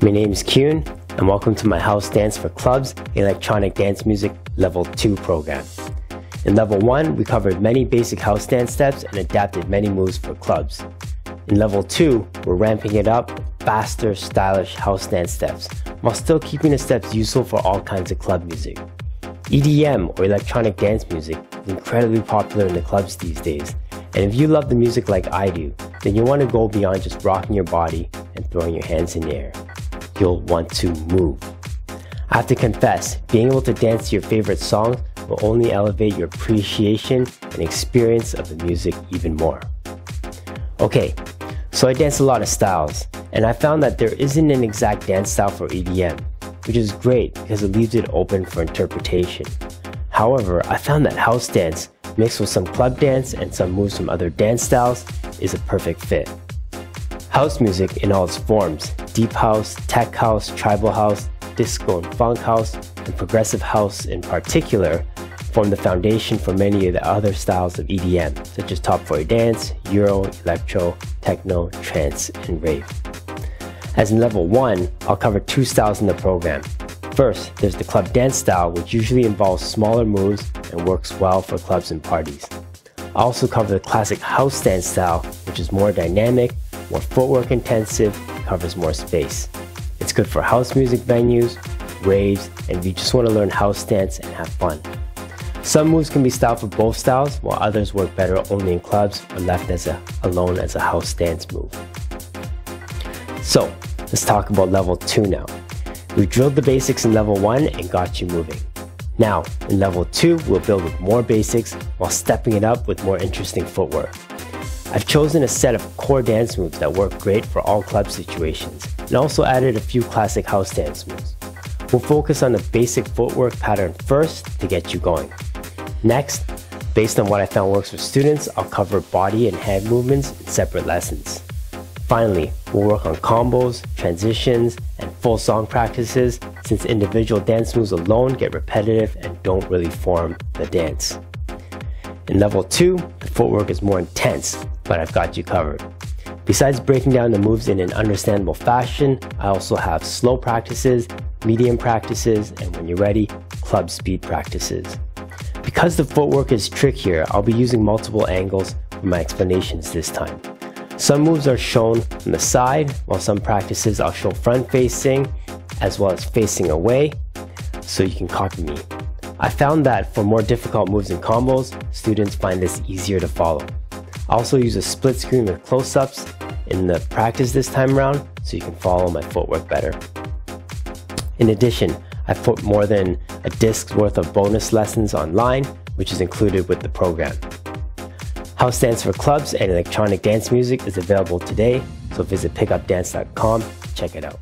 My name is Kuhn, and welcome to my House Dance for Clubs Electronic Dance Music Level 2 program. In Level 1, we covered many basic house dance steps and adapted many moves for clubs. In Level 2, we're ramping it up with faster, stylish house dance steps, while still keeping the steps useful for all kinds of club music. EDM, or electronic dance music, is incredibly popular in the clubs these days, and if you love the music like I do, then you'll want to go beyond just rocking your body and throwing your hands in the air. You'll want to move. I have to confess, being able to dance to your favorite songs will only elevate your appreciation and experience of the music even more. Okay, so I dance a lot of styles, and I found that there isn't an exact dance style for EDM, which is great because it leaves it open for interpretation. However, I found that house dance, mixed with some club dance and some moves from other dance styles, is a perfect fit. House music in all its forms, deep house, tech house, tribal house, disco and funk house, and progressive house in particular, form the foundation for many of the other styles of EDM, such as top 40 dance, Euro, electro, techno, trance, and rave. As in Level 1, I'll cover two styles in the program. First, there's the club dance style, which usually involves smaller moves and works well for clubs and parties. I'll also cover the classic house dance style, which is more dynamic, more footwork intensive, and covers more space. It's good for house music venues, raves, and if you just want to learn house dance and have fun. Some moves can be styled for both styles, while others work better only in clubs or left alone as a house dance move. So, let's talk about Level 2 now. We drilled the basics in Level 1 and got you moving. Now, in Level 2, we'll build with more basics while stepping it up with more interesting footwork. I've chosen a set of core dance moves that work great for all club situations, and also added a few classic house dance moves. We'll focus on the basic footwork pattern first to get you going. Next, based on what I found works for students, I'll cover body and hand movements in separate lessons. Finally, we'll work on combos, transitions, and full song practices, since individual dance moves alone get repetitive and don't really form the dance. In Level 2, the footwork is more intense, but I've got you covered. Besides breaking down the moves in an understandable fashion, I also have slow practices, medium practices, and when you're ready, club speed practices. Because the footwork is trickier, I'll be using multiple angles for my explanations this time. Some moves are shown from the side, while some practices I'll show front facing, as well as facing away, so you can copy me. I found that for more difficult moves and combos, students find this easier to follow. I also use a split screen with close-ups in the practice this time around, so you can follow my footwork better. In addition, I've put more than a disc's worth of bonus lessons online, which is included with the program. House Dance for Clubs and electronic dance music is available today, so visit pickupdance.com to check it out.